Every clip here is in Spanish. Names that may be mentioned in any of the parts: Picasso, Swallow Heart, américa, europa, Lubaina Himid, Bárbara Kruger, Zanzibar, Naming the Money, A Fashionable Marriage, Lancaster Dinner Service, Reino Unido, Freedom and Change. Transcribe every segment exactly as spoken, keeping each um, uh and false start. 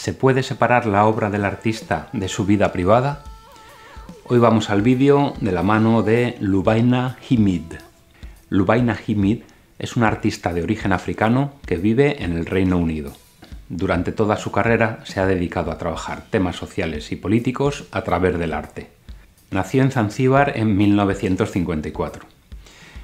¿Se puede separar la obra del artista de su vida privada? Hoy vamos al vídeo de la mano de Lubaina Himid. Lubaina Himid es una artista de origen africano que vive en el Reino Unido. Durante toda su carrera se ha dedicado a trabajar temas sociales y políticos a través del arte. Nació en Zanzíbar en mil novecientos cincuenta y cuatro.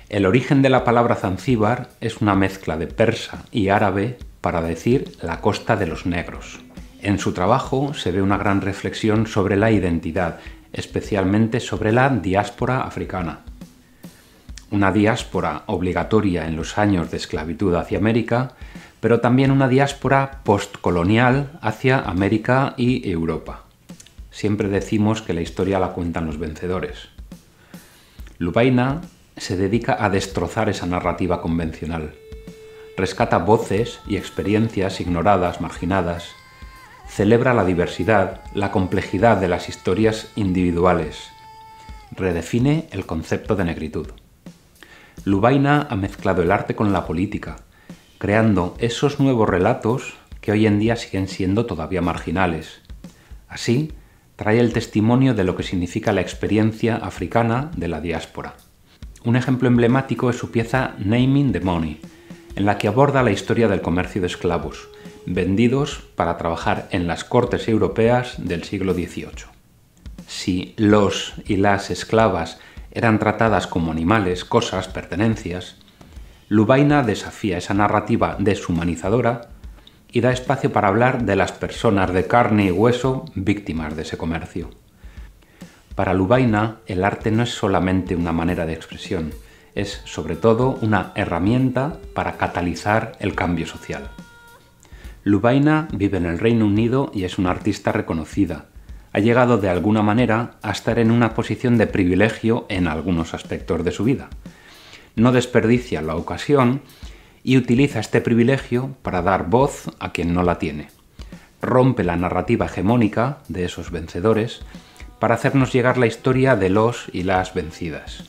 El origen de la palabra Zanzíbar es una mezcla de persa y árabe para decir la costa de los negros. En su trabajo se ve una gran reflexión sobre la identidad, especialmente sobre la diáspora africana. Una diáspora obligatoria en los años de esclavitud hacia América, pero también una diáspora postcolonial hacia América y Europa. Siempre decimos que la historia la cuentan los vencedores. Lubaina se dedica a destrozar esa narrativa convencional. Rescata voces y experiencias ignoradas, marginadas. Celebra la diversidad, la complejidad de las historias individuales. Redefine el concepto de negritud. Lubaina ha mezclado el arte con la política, creando esos nuevos relatos que hoy en día siguen siendo todavía marginales. Así, trae el testimonio de lo que significa la experiencia africana de la diáspora. Un ejemplo emblemático es su pieza Naming the Money, en la que aborda la historia del comercio de esclavos, vendidos para trabajar en las cortes europeas del siglo dieciocho. Si los y las esclavas eran tratadas como animales, cosas, pertenencias, Lubaina desafía esa narrativa deshumanizadora y da espacio para hablar de las personas de carne y hueso víctimas de ese comercio. Para Lubaina, el arte no es solamente una manera de expresión, es sobre todo una herramienta para catalizar el cambio social. Lubaina vive en el Reino Unido y es una artista reconocida. Ha llegado de alguna manera a estar en una posición de privilegio en algunos aspectos de su vida. No desperdicia la ocasión y utiliza este privilegio para dar voz a quien no la tiene. Rompe la narrativa hegemónica de esos vencedores para hacernos llegar la historia de los y las vencidas.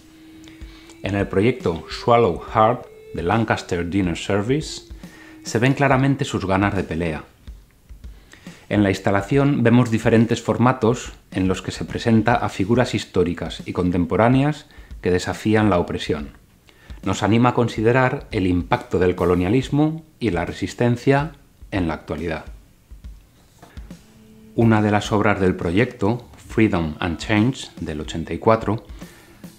En el proyecto Swallow Heart de Lancaster Dinner Service se ven claramente sus ganas de pelea. En la instalación vemos diferentes formatos en los que se presenta a figuras históricas y contemporáneas que desafían la opresión. Nos anima a considerar el impacto del colonialismo y la resistencia en la actualidad. Una de las obras del proyecto, Freedom and Change, del ochenta y cuatro,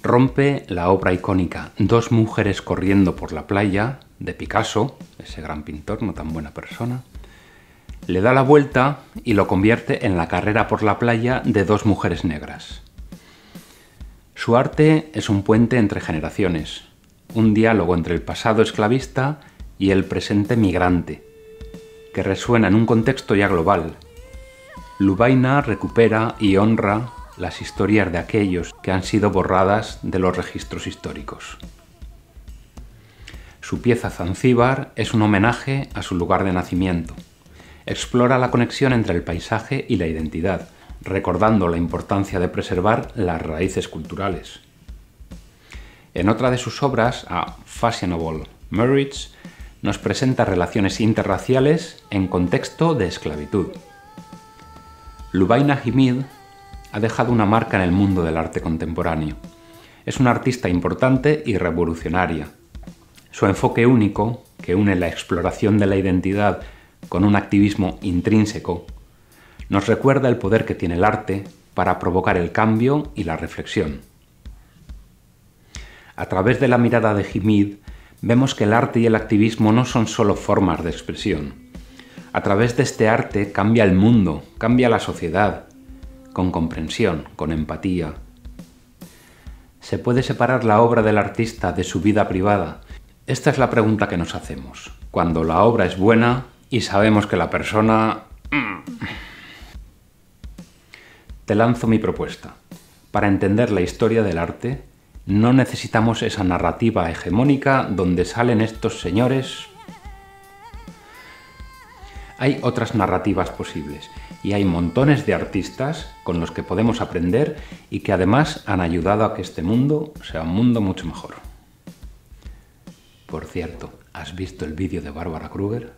rompe la obra icónica Dos mujeres corriendo por la playa, de Picasso, ese gran pintor, no tan buena persona. Le da la vuelta y lo convierte en la carrera por la playa de dos mujeres negras. Su arte es un puente entre generaciones, un diálogo entre el pasado esclavista y el presente migrante, que resuena en un contexto ya global. Lubaina recupera y honra las historias de aquellos que han sido borradas de los registros históricos. Su pieza Zanzíbar es un homenaje a su lugar de nacimiento. Explora la conexión entre el paisaje y la identidad, recordando la importancia de preservar las raíces culturales. En otra de sus obras, A Fashionable Marriage, nos presenta relaciones interraciales en contexto de esclavitud. Lubaina Himid ha dejado una marca en el mundo del arte contemporáneo. Es una artista importante y revolucionaria. Su enfoque único, que une la exploración de la identidad con un activismo intrínseco, nos recuerda el poder que tiene el arte para provocar el cambio y la reflexión. A través de la mirada de Himid, vemos que el arte y el activismo no son solo formas de expresión. A través de este arte cambia el mundo, cambia la sociedad, con comprensión, con empatía. ¿Se puede separar la obra del artista de su vida privada? Esta es la pregunta que nos hacemos cuando la obra es buena y sabemos que la persona... Te lanzo mi propuesta. Para entender la historia del arte, no necesitamos esa narrativa hegemónica donde salen estos señores. Hay otras narrativas posibles y hay montones de artistas con los que podemos aprender y que además han ayudado a que este mundo sea un mundo mucho mejor. Por cierto, ¿has visto el vídeo de Bárbara Kruger?